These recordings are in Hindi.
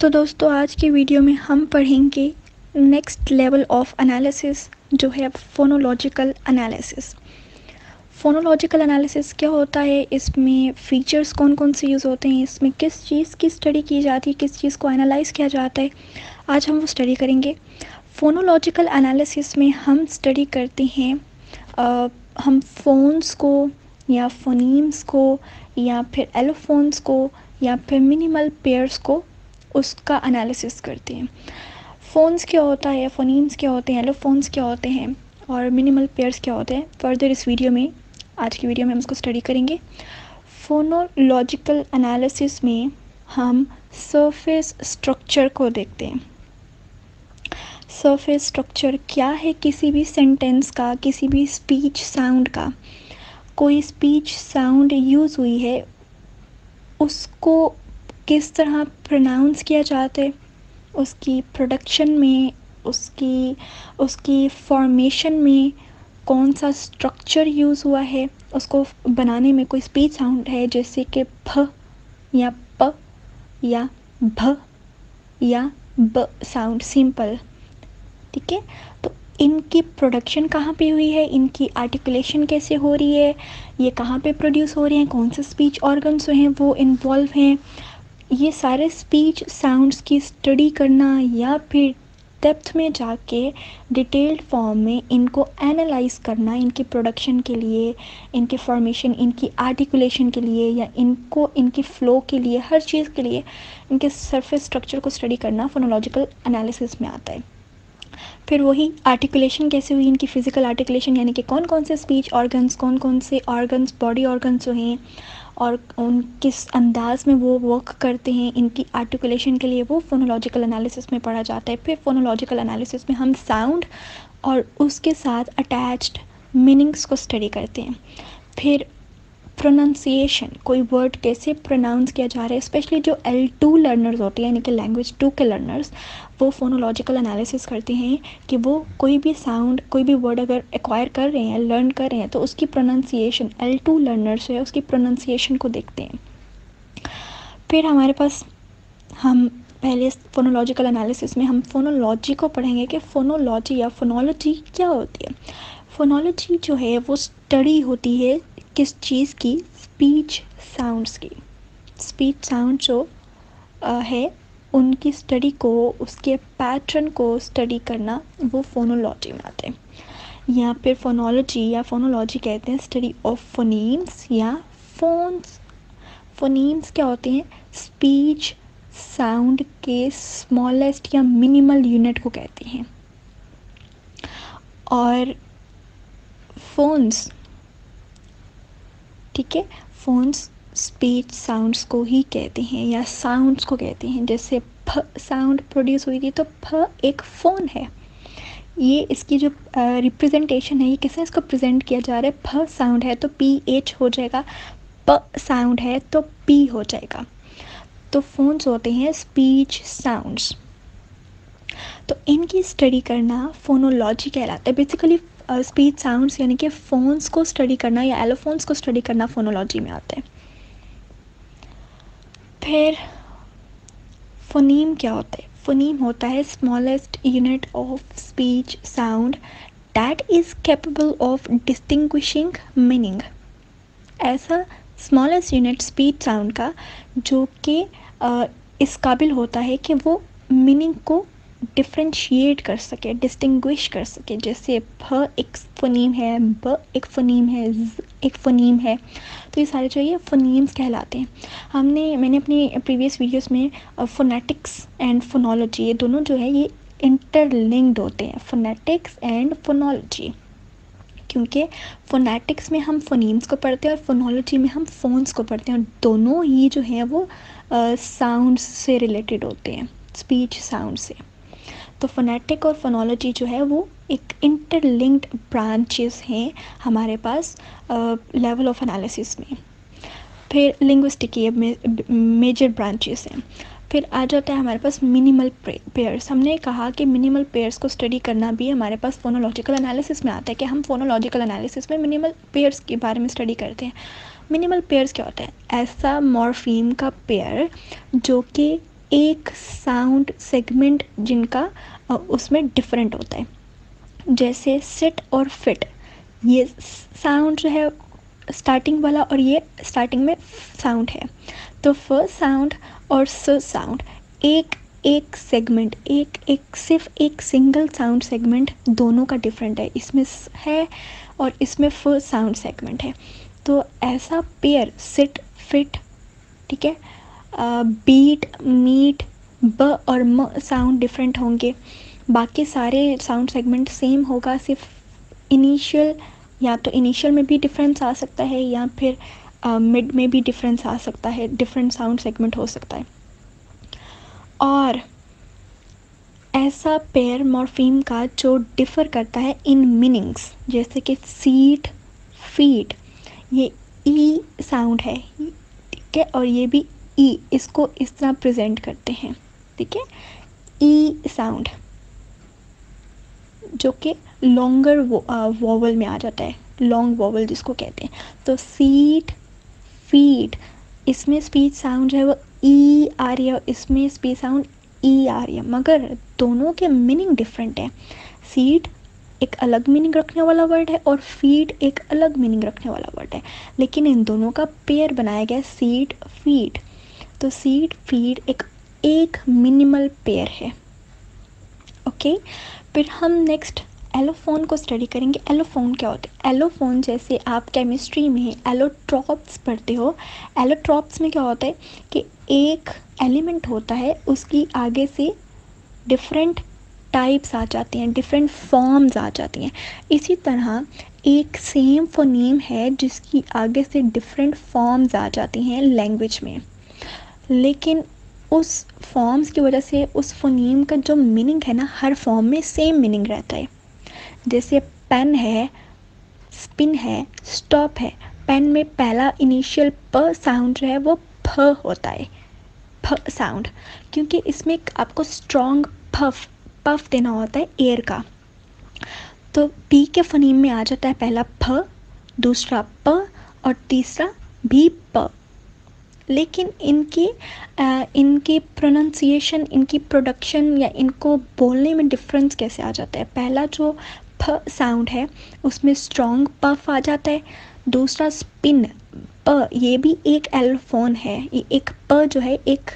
तो दोस्तों आज के वीडियो में हम पढ़ेंगे नेक्स्ट लेवल ऑफ एनालिसिस जो है फोनोलॉजिकल एनालिसिस। फोनोलॉजिकल एनालिसिस क्या होता है, इसमें फीचर्स कौन कौन से यूज़ होते हैं, इसमें किस चीज़ की स्टडी की जाती है, किस चीज़ को एनालाइज़ किया जाता है, आज हम वो स्टडी करेंगे। फोनोलॉजिकल एनालिसिस में हम स्टडी करते हैं हम फ़ोन्स को या फोनीम्स को या फिर एलोफोन्स को या फिर मिनिमल पेयर्स को उसका एनालिसिस करते हैं। फ़ोन्स क्या होता है, फोनीम्स क्या होते हैं, एलोफोन्स क्या होते हैं और मिनिमल पेयर्स क्या होते हैं, फर्दर इस वीडियो में आज की वीडियो में हम इसको स्टडी करेंगे। फोनोलॉजिकल एनालिसिस में हम सरफेस स्ट्रक्चर को देखते हैं। सरफेस स्ट्रक्चर क्या है, किसी भी सेंटेंस का, किसी भी स्पीच साउंड का, कोई स्पीच साउंड यूज़ हुई है उसको किस तरह प्रोनाउंस किया जाता है, उसकी प्रोडक्शन में, उसकी फॉर्मेशन में कौन सा स्ट्रक्चर यूज़ हुआ है, उसको बनाने में कोई स्पीच साउंड है जैसे कि फ या प या भ या ब साउंड, सिंपल, ठीक है। तो इनकी प्रोडक्शन कहाँ पे हुई है, इनकी आर्टिकुलेशन कैसे हो रही है, ये कहाँ पे प्रोड्यूस हो रहे हैं, कौन से स्पीच ऑर्गन्स जो हैं वो इन्वॉल्व हैं, ये सारे स्पीच साउंड्स की स्टडी करना या फिर डेप्थ में जाके डिटेल्ड फॉर्म में इनको एनालाइज़ करना, इनकी प्रोडक्शन के लिए, इनके फॉर्मेशन, इनकी आर्टिकुलेशन के लिए या इनको इनके फ़्लो के लिए, हर चीज़ के लिए इनके सरफेस स्ट्रक्चर को स्टडी करना फोनोलॉजिकल एनालिसिस में आता है। फिर वही आर्टिकुलेशन कैसे हुई, इनकी फ़िज़िकल आर्टिकुलेशन यानी कि कौन कौन से स्पीच ऑर्गन्स, कौन कौन से ऑर्गन्स, बॉडी ऑर्गन्स जो हैं और उन किस अंदाज़ में वो वर्क करते हैं, इनकी आर्टिकुलेशन के लिए वो फोनोलॉजिकल एनालिसिस में पढ़ा जाता है। फिर फोनोलॉजिकल एनालिसिस में हम साउंड और उसके साथ अटैच्ड मीनिंग्स को स्टडी करते हैं। फिर प्रोनंसिएशन, कोई वर्ड कैसे प्रोनाउंस किया जा रहा है, स्पेशली जो L2 लर्नर्स होते हैं यानी कि लैंग्वेज 2 के लर्नर्स, वो फोनोलॉजिकल एनालिसिस करते हैं कि वो कोई भी साउंड, कोई भी वर्ड अगर एक्वायर कर रहे हैं, लर्न कर रहे हैं, तो उसकी प्रोनंसिएशन, L2 लर्नर्स है उसकी प्रोनंसिएशन को देखते हैं। फिर हमारे पास हम पहले फोनोलॉजिकल एनालिसिस में हम फोनोलॉजी को पढ़ेंगे कि फोनोलॉजी या फोनोलॉजी क्या होती है। फोनोलॉजी जो है वो स्टडी होती है किस चीज़ की, स्पीच साउंड्स की। स्पीच साउंड जो है उनकी स्टडी को, उसके पैटर्न को स्टडी करना वो फोनोलॉजी में आते हैं। या फिर फोनोलॉजी या फोनोलॉजी कहते हैं स्टडी ऑफ फोनीम्स या फोन्स। फोनीम्स क्या होते हैं, स्पीच साउंड के स्मॉलेस्ट या मिनिमल यूनिट को कहते हैं। और फोन्स, ठीक है, फोन्स स्पीच साउंड्स को ही कहते हैं या साउंड्स को कहते हैं। जैसे फ साउंड प्रोड्यूस हुई थी तो फ एक फ़ोन है, ये इसकी जो रिप्रेजेंटेशन है, ये किसने इसको प्रेजेंट किया जा रहा है, फ साउंड है तो पी एच हो जाएगा, प साउंड है तो पी हो जाएगा। तो फोन्स होते हैं स्पीच साउंड्स, तो इनकी स्टडी करना फोनोलॉजी कहलाता है। बेसिकली स्पीच साउंड्स यानी कि फ़ोन्स को स्टडी करना या एलोफोन्स को स्टडी करना फोनोलॉजी में आता है। फिर फोनीम क्या होता है, फोनीम होता है smallest unit of speech sound that is capable of distinguishing meaning. ऐसा स्मॉलेस्ट यूनिट स्पीच साउंड का जो कि इस काबिल होता है कि वो मीनिंग को डिफ्रेंशिएट कर सके, डिस्टिंग्विश कर सके। जैसे भ एक फोनीम है, ब एक फोनीम है, ज एक फोनीम है, तो ये सारे जो ये फोनीम्स कहलाते हैं। मैंने अपनी प्रीवियस वीडियोस में फोनेटिक्स एंड फोनोलॉजी, ये दोनों जो है ये इंटरलिंक्ड होते हैं, फोनेटिक्स एंड फोनोलॉजी, क्योंकि फोनेटिक्स में हम फोनीम्स को पढ़ते हैं और फोनोलॉजी में हम फोन्स को पढ़ते हैं, और दोनों ही जो हैं वो साउंड से रिलेटेड होते हैं, स्पीच साउंड से। तो फोनेटिक और फोनोलॉजी जो है वो एक इंटरलिंक्ड ब्रांचेस हैं हमारे पास लेवल ऑफ एनालिसिस में। फिर लिंग्विस्टिक की मेजर ब्रांचेस हैं। फिर आ जाता है हमारे पास मिनिमल पेयर्स। हमने कहा कि मिनिमल पेयर्स को स्टडी करना भी हमारे पास फोनोलॉजिकल एनालिसिस में आता है, कि हम फोनोलॉजिकल एनालिसिस में मिनिमल पेयर्स के बारे में स्टडी करते हैं। मिनिमल पेयर्स क्या होता है, ऐसा मॉर्फीम का पेयर जो कि एक साउंड सेगमेंट जिनका उसमें डिफरेंट होता है, जैसे सिट और फिट, ये साउंड जो है स्टार्टिंग वाला और ये स्टार्टिंग में साउंड है, तो फ साउंड और स साउंड एक एक सेगमेंट, एक एक सिर्फ एक सिंगल साउंड सेगमेंट दोनों का डिफरेंट है, इसमें है और इसमें फ साउंड सेगमेंट है। तो ऐसा पेयर सिट फिट, ठीक है, बीट मीट, ब और म साउंड डिफरेंट होंगे, बाकी सारे साउंड सेगमेंट सेम होगा, सिर्फ इनिशियल, या तो इनिशियल में भी डिफरेंस आ सकता है या फिर मिड में भी डिफरेंस आ सकता है, डिफरेंट साउंड सेगमेंट हो सकता है। और ऐसा पेयर मॉर्फीम का जो डिफ़र करता है इन मीनिंग्स, जैसे कि सीट फीट, ये ई साउंड है, ठीक है, और ये भी ई, इसको इस तरह प्रेजेंट करते हैं, ठीक है, ई साउंड जो कि लॉन्गर वॉवल में आ जाता है, लॉन्ग वॉवल जिसको कहते हैं। तो सीट फीट, इसमें स्पीच साउंड है वो ई आ रही है और इसमें स्पीच साउंड ई आ रही है, मगर दोनों के मीनिंग डिफरेंट है। सीट एक अलग मीनिंग रखने वाला वर्ड है और फीट एक अलग मीनिंग रखने वाला वर्ड है, लेकिन इन दोनों का पेयर बनाया गया है सीट फीट। तो सीट फीट एक मिनिमल पेयर है, ओके। फिर हम नेक्स्ट एलोफोन को स्टडी करेंगे। एलोफोन क्या होते हैं? एलोफोन जैसे आप केमिस्ट्री में एलोट्रॉप्स पढ़ते हो, एलोट्रॉप्स में क्या होता है कि एक एलिमेंट होता है उसकी आगे से डिफरेंट टाइप्स आ जाती हैं, डिफरेंट फॉर्म्स आ जाती हैं। इसी तरह एक सेम फोनीम है जिसकी आगे से डिफरेंट फॉर्म्स आ जाती हैं लैंग्वेज में, लेकिन उस फॉर्म्स की वजह से उस फोनीम का जो मीनिंग है ना, हर फॉर्म में सेम मीनिंग रहता है। जैसे पेन है, स्पिन है, स्टॉप है। पेन में पहला इनिशियल प साउंड जो है वो फ होता है, फ साउंड, क्योंकि इसमें आपको स्ट्रॉन्ग पफ पफ देना होता है एयर का। तो पी के फोनीम में आ जाता है पहला फ, दूसरा प और तीसरा भी प, लेकिन इनके प्रोनंसिएशन, इनकी प्रोडक्शन या इनको बोलने में डिफरेंस कैसे आ जाता है? पहला जो फ साउंड है उसमें स्ट्रॉन्ग पफ आ जाता है, दूसरा स्पिन प, ये भी एक एलोफोन है, ये एक प जो है एक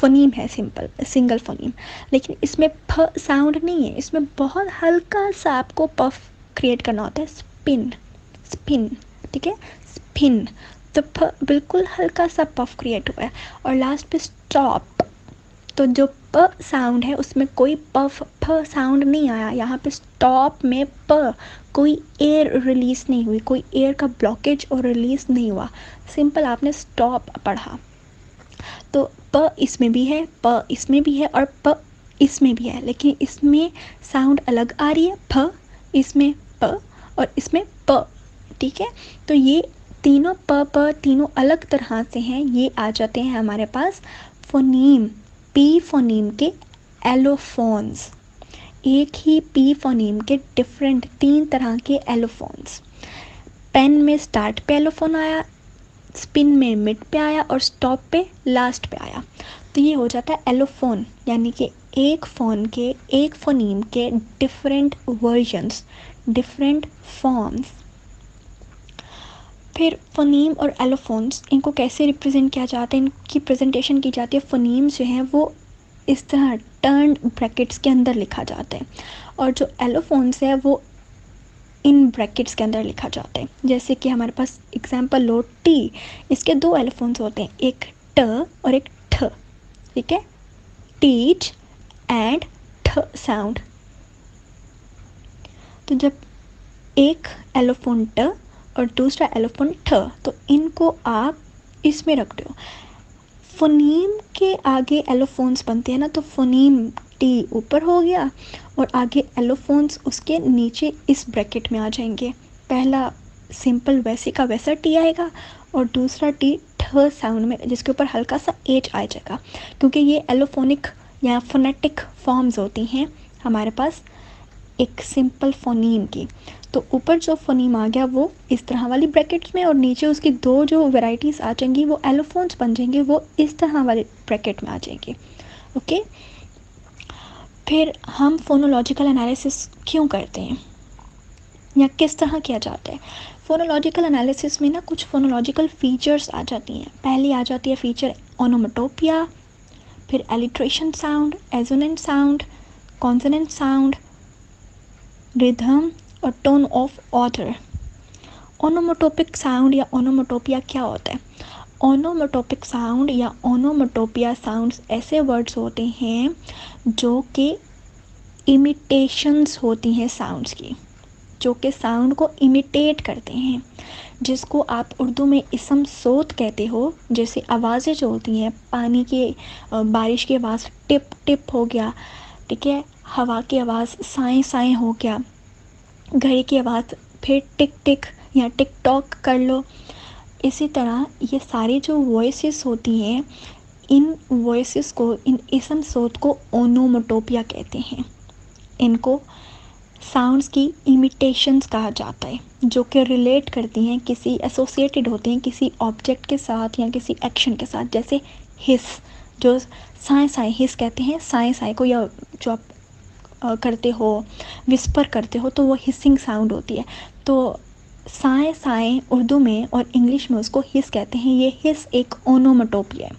फोनीम है, सिंपल सिंगल फोनीम, लेकिन इसमें फ साउंड नहीं है, इसमें बहुत हल्का सा आपको पफ क्रिएट करना होता है, स्पिन स्पिन, ठीक है, स्पिन। तो फ बिल्कुल हल्का सा पफ क्रिएट हुआ है। और लास्ट पे स्टॉप, तो जो प साउंड है उसमें कोई पफ फ साउंड नहीं आया, यहाँ पे स्टॉप में प कोई एयर रिलीज नहीं हुई, कोई एयर का ब्लॉकेज और रिलीज नहीं हुआ, सिंपल आपने स्टॉप पढ़ा। तो प इसमें भी है, प इसमें भी है और प इसमें भी है, लेकिन इसमें साउंड अलग आ रही है, फ इसमें प और इसमें प, ठीक है। तो ये तीनों प तीनों अलग तरह से हैं, ये आ जाते हैं हमारे पास फोनीम, पी फोनीम के एलोफोन्स, एक ही पी फोनीम के डिफरेंट तीन तरह के एलोफोन्स। पेन में स्टार्ट पे एलोफोन आया, स्पिन में मिड पे आया और स्टॉप पे लास्ट पे आया। तो ये हो जाता है एलोफोन, यानी कि एक फोन के, एक फोनीम के डिफरेंट वर्जन्स, डिफरेंट फॉर्म्स। फिर फोनीम और एलोफोन्स, इनको कैसे रिप्रेजेंट किया जाता है, इनकी प्रेजेंटेशन की जाती है। फोनीम जो है वो इस तरह टर्न्ड ब्रैकेट्स के अंदर लिखा जाता है और जो एलोफोन्स है वो इन ब्रैकेट्स के अंदर लिखा जाता है। जैसे कि हमारे पास एग्जांपल लो टी, इसके दो एलोफोन्स होते हैं, एक ट और एक ठ, ठीक है, टीच एंड ठ साउंड। तो जब एक एलोफोन ट और दूसरा एलोफोन ठ, तो इनको आप इसमें रख दो। फोनीम के आगे एलोफोन्स बनते हैं ना, तो फोनीम टी ऊपर हो गया और आगे एलोफोन्स उसके नीचे इस ब्रैकेट में आ जाएंगे। पहला सिंपल वैसे का वैसा टी आएगा और दूसरा टी ठ साउंड में, जिसके ऊपर हल्का सा एच आ जाएगा, क्योंकि ये एलोफोनिक या फोनेटिक फॉर्म्स होती हैं हमारे पास एक सिंपल फोनीम की। तो ऊपर जो फोनीम आ गया वो इस तरह वाली ब्रैकेट्स में और नीचे उसकी दो जो वैरायटीज़ आ जाएंगी वो एलोफोन्स बन जाएंगे, वो इस तरह वाले ब्रैकेट में आ जाएंगे। ओके। फिर हम फोनोलॉजिकल एनालिसिस क्यों करते हैं या किस तरह किया जाता है? फोनोलॉजिकल एनालिसिस में ना कुछ फोनोलॉजिकल फ़ीचर्स आ जाती हैं। पहली आ जाती है फ़ीचर ओनोमेटोपिया, फिर alliteration sound, assonant sound, consonant sound, rhythm और tone of author. Onomatopoeic sound या ओनोमोटोपिया क्या होता है? ओनोमोटोपिक साउंड या ओनोमोटोपिया साउंड्स ऐसे वर्ड्स होते हैं जो कि इमिटेशंस होती हैं साउंड्स की, जो कि साउंड को इमिटेट करते हैं, जिसको आप उर्दू में इसम सोत कहते हो। जैसे आवाज़ें जो होती हैं, पानी की बारिश की आवाज़ टिप टिप हो गया, ठीक है, हवा की आवाज़ साएँ साएँ हो गया, घड़ी की आवाज़ फिर टिक टिक या टिक टॉक कर लो। इसी तरह ये सारी जो वॉइसेस होती हैं, इन वॉइसेस को, इन इसम सोत को ओनोमोटोपिया कहते हैं। इनको साउंड्स की इमिटेशंस कहा जाता है, जो कि रिलेट करती हैं किसी, एसोसिएटेड होती हैं किसी ऑब्जेक्ट के साथ या किसी एक्शन के साथ। जैसे हिस, जो साए साए हिस कहते हैं, साए साए को, या जो आप करते हो विस्पर करते हो तो वो हिसिंग साउंड होती है। तो साए साए उर्दू में और इंग्लिश में उसको हिस कहते हैं। ये हिस एक ओनोमोटोपिया है।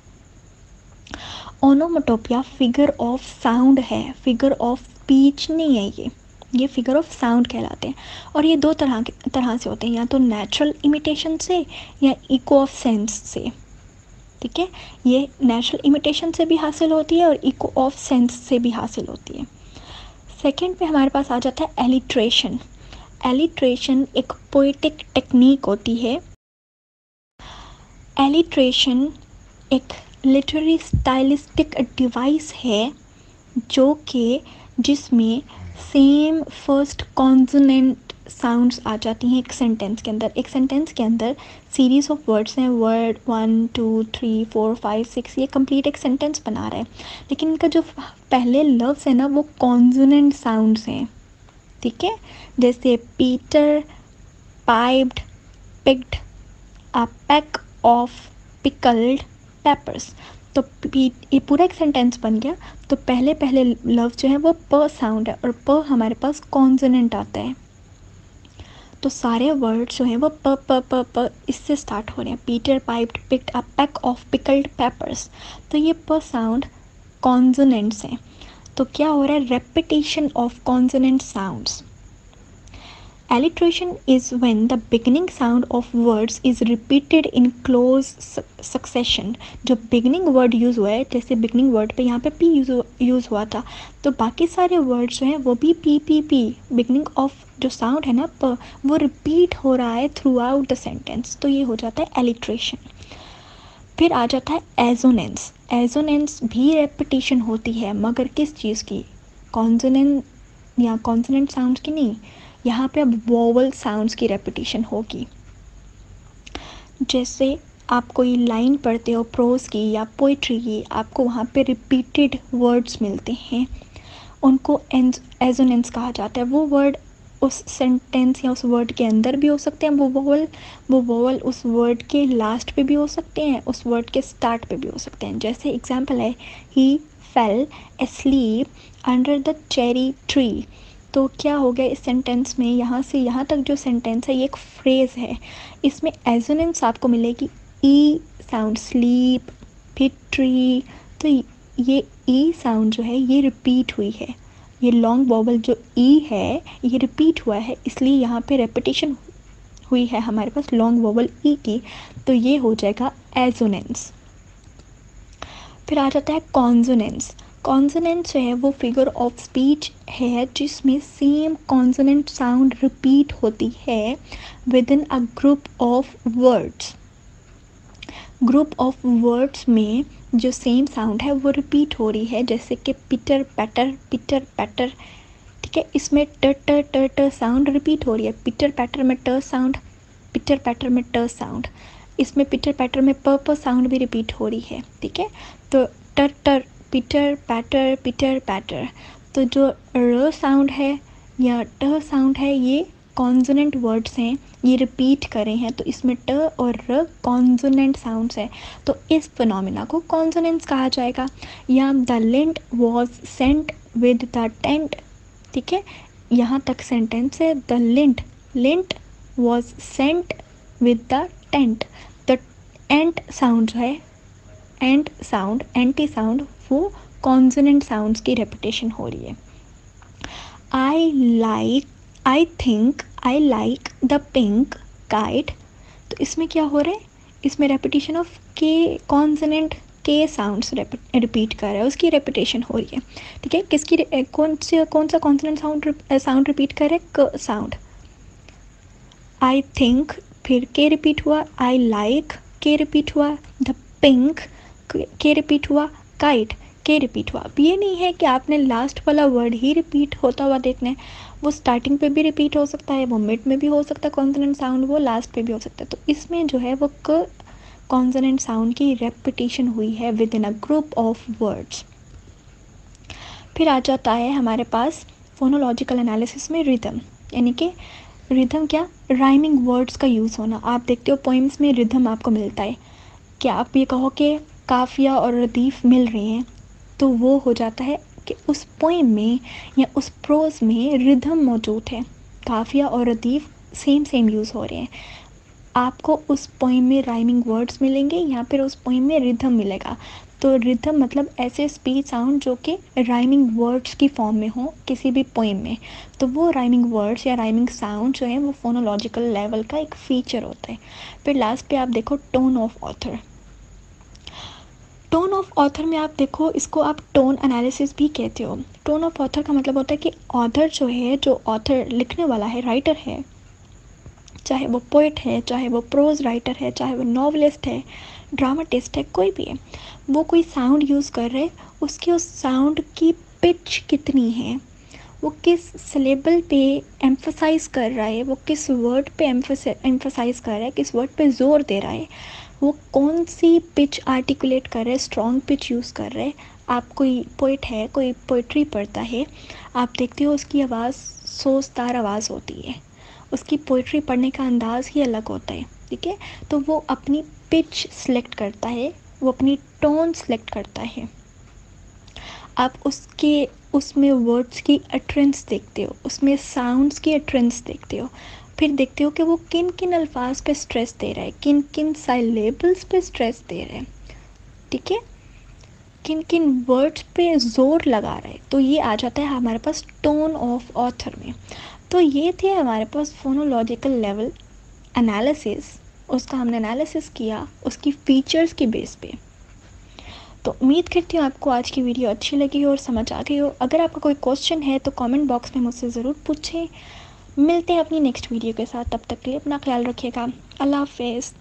ओनोमोटोपिया फिगर ऑफ साउंड है, फिगर ऑफ स्पीच नहीं है, ये फिगर ऑफ साउंड कहलाते हैं। और ये दो तरह से होते हैं, या तो नेचुरल इमिटेशन से या इको ऑफ सेंस से, ठीक है। ये नेचुरल इमिटेशन से भी हासिल होती है और इको ऑफ सेंस से भी हासिल होती है। सेकंड पे हमारे पास आ जाता है एलिट्रेशन। एलिट्रेशन एक पोएटिक टेक्निक होती है। एलिट्रेशन एक लिटरेरी स्टाइलिस्टिक डिवाइस है जो कि जिसमें सेम फर्स्ट कॉन्सोनेंट साउंड्स आ जाती हैं एक सेंटेंस के अंदर। एक सेंटेंस के अंदर सीरीज़ ऑफ वर्ड्स हैं, वर्ड 1 2 3 4 5 6, ये कंप्लीट एक सेंटेंस बना रहा है, लेकिन इनका जो पहले लफ्ज़ है ना वो कॉन्सोनेंट साउंड्स हैं, ठीक है। जैसे Peter, piped, picked, a pack of pickled peppers. तो ये पूरा एक सेंटेंस बन गया। तो पहले पहले लफ्ज़ जो है वो प साउंड है और प हमारे पास कॉन्सोनेंट आता है, तो सारे वर्ड्स जो हैं वो प प प प इससे स्टार्ट हो रहे हैं। Peter piped picked a pack of pickled peppers, तो ये प साउंड कॉन्सोनेंट्स हैं। तो क्या हो रहा है? Repetition of consonant sounds. Alliteration is when the beginning sound of words is repeated in close succession. जो beginning word use हुआ है, जैसे beginning word पे यहाँ पे p use हुआ था, तो बाकी सारे words जो हैं वो भी p p p, beginning of जो sound है ना p, वो repeat हो रहा है throughout the sentence। तो ये हो जाता है alliteration। फिर आ जाता है assonance। Assonance भी repetition होती है, मगर किस चीज़ की? consonant या consonant sounds की नहीं, यहाँ पे अब वोवल साउंड्स की रेपिटेशन होगी। जैसे आप कोई लाइन पढ़ते हो प्रोज की या पोइट्री की, आपको वहाँ पे रिपीटेड वर्ड्स मिलते हैं, उनको एजोनेंस कहा जाता है। वो वर्ड उस सेंटेंस या उस वर्ड के अंदर भी हो सकते हैं, वो वोवल उस वर्ड के लास्ट पे भी हो सकते हैं, उस वर्ड के स्टार्ट पे भी हो सकते हैं। जैसे एग्जाम्पल है he fell asleep under the cherry tree. तो क्या हो गया इस सेंटेंस में? यहाँ से यहाँ तक जो सेंटेंस है ये एक फ्रेज़ है, इसमें एजोनेंस आपको मिलेगी ई साउंड, स्लीप, फिर ट्री। तो ये ई साउंड जो है ये रिपीट हुई है, ये लॉन्ग वोवल जो ई है ये रिपीट हुआ है, इसलिए यहाँ पे रेपिटेशन हुई है हमारे पास लॉन्ग वोवल ई की। तो ये हो जाएगा एजोनेंस। फिर आ जाता है कॉन्सोनेंस। कॉन्सोनेंट जो है वो फिगर ऑफ स्पीच है जिसमें सेम कॉन्सोनेंट साउंड रिपीट होती है within a group of words. Group of words में जो सेम साउंड है वो रिपीट हो रही है, जैसे कि पिटर पैटर, पिटर पैटर, ठीक है। इसमें ट ट ट ट साउंड रिपीट हो रही है, पिटर पैटर में ट साउंड, पिटर पैटर में ट साउंड, इसमें पिटर पैटर में प साउंड भी रिपीट हो रही है, ठीक है। तो ट ट पिटर पैटर, पिटर पैटर। तो जो र साउंड है या ट साउंड है ये कॉन्सोनेंट वर्ड्स हैं, ये रिपीट करे हैं, तो इसमें ट और र कॉन्सोनेंट साउंड्स है, तो इस फिनोमिना को कॉन्सोनेंस कहा जाएगा। या the lint was sent with the tent, ठीक है, यहाँ तक सेंटेंस है। The lint, lint was sent with the tent. The ent sound है, एंट साउंड, एंटी साउंड, वो कॉन्सोनेंट साउंड्स की रिपीटेशन हो रही है। I like, I think, I like the pink kite, तो इसमें क्या हो रहा है, इसमें रेपिटेशन ऑफ के कॉन्सोनेंट के साउंड्स रिपीट कर रहा है, उसकी रेपिटेशन हो रही है, ठीक है। किसकी कौन सा कॉन्सोनेंट साउंड रिपीट कर रहा है, क साउंड। आई थिंक, फिर के रिपीट हुआ, आई लाइक के रिपीट हुआ, द पिंक के रिपीट हुआ, काइट के रिपीट हुआ। अब ये नहीं है कि आपने लास्ट वाला वर्ड ही रिपीट होता हुआ देखना है, वो स्टार्टिंग पे भी रिपीट हो सकता है, वो मिड में भी हो सकता है कॉन्सोनेंट साउंड, वो लास्ट पे भी हो सकता है। तो इसमें जो है वो क कॉन्सोनेंट साउंड की रेपिटेशन हुई है within a group of words. फिर आ जाता है हमारे पास फोनोलॉजिकल एनालिसिस में रिदम, यानी कि रिदम क्या, राइमिंग वर्ड्स का यूज़ होना। आप देखते हो पोइम्स में रिदम आपको मिलता है, क्या आप ये कहो कि काफिया और रदीफ मिल रहे हैं, तो वो हो जाता है कि उस पोइम में या उस प्रोज में रिदम मौजूद है, काफिया और रदीफ सेम यूज़ हो रहे हैं। आपको उस पोइम में राइमिंग वर्ड्स मिलेंगे या फिर उस पोइम में रिदम मिलेगा। तो रिदम मतलब ऐसे स्पीच साउंड जो कि राइमिंग वर्ड्स की फॉर्म में हो किसी भी पोइम में, तो वो राइमिंग वर्ड्स या राइमिंग साउंड जो है वो फोनोलॉजिकल लेवल का एक फीचर होता है। फिर लास्ट पे आप देखो tone of author. Tone of author में आप देखो, इसको आप टोन एनालिसिस भी कहते हो। टोन ऑफ ऑथर का मतलब होता है कि ऑथर जो है, जो ऑथर लिखने वाला है, राइटर है, चाहे वो पोइट है, चाहे वो प्रोज राइटर है, चाहे वो नॉवलिस्ट है, ड्रामाटिस्ट है, कोई भी है, वो कोई साउंड यूज़ कर रहे, उसकी उस साउंड की पिच कितनी है, वो किस सिलेबल पे एम्फसाइज़ कर रहा है, वो किस वर्ड पे एम्फसाइज़ कर रहा है, किस वर्ड पे जोर दे रहा है, वो कौन सी पिच आर्टिकुलेट कर रहा है, स्ट्रॉन्ग पिच यूज़ कर रहा है। आप कोई पोइट है, कोई पोइट्री पढ़ता है, आप देखते हो उसकी आवाज़ सोचदार आवाज़ होती है, उसकी पोइट्री पढ़ने का अंदाज़ ही अलग होता है, ठीक है। तो वो अपनी पिच सिलेक्ट करता है, वो अपनी टोन सिलेक्ट करता है, आप उसके उसमें वर्ड्स की अट्रेंस देखते हो, उसमें साउंड्स की अट्रेंस देखते हो, फिर देखते हो कि वो किन किन अल्फाज पे स्ट्रेस दे रहा है, किन किन साइलेबल्स पे स्ट्रेस दे रहा है, ठीक है, किन किन वर्ड्स पे जोर लगा रहा है। तो ये आ जाता है हमारे पास टोन ऑफ ऑथर में। तो ये थे हमारे पास फोनोलॉजिकल लेवल एनालिसिस, उसका हमने एनालिसिस किया उसकी फीचर्स के बेस पे। तो उम्मीद करती हूँ आपको आज की वीडियो अच्छी लगी हो और समझ आ गई हो। अगर आपका कोई क्वेश्चन है तो कमेंट बॉक्स में मुझसे ज़रूर पूछें। मिलते हैं अपनी नेक्स्ट वीडियो के साथ, तब तक के लिए अपना ख्याल रखिएगा। अल्लाह हाफिज़।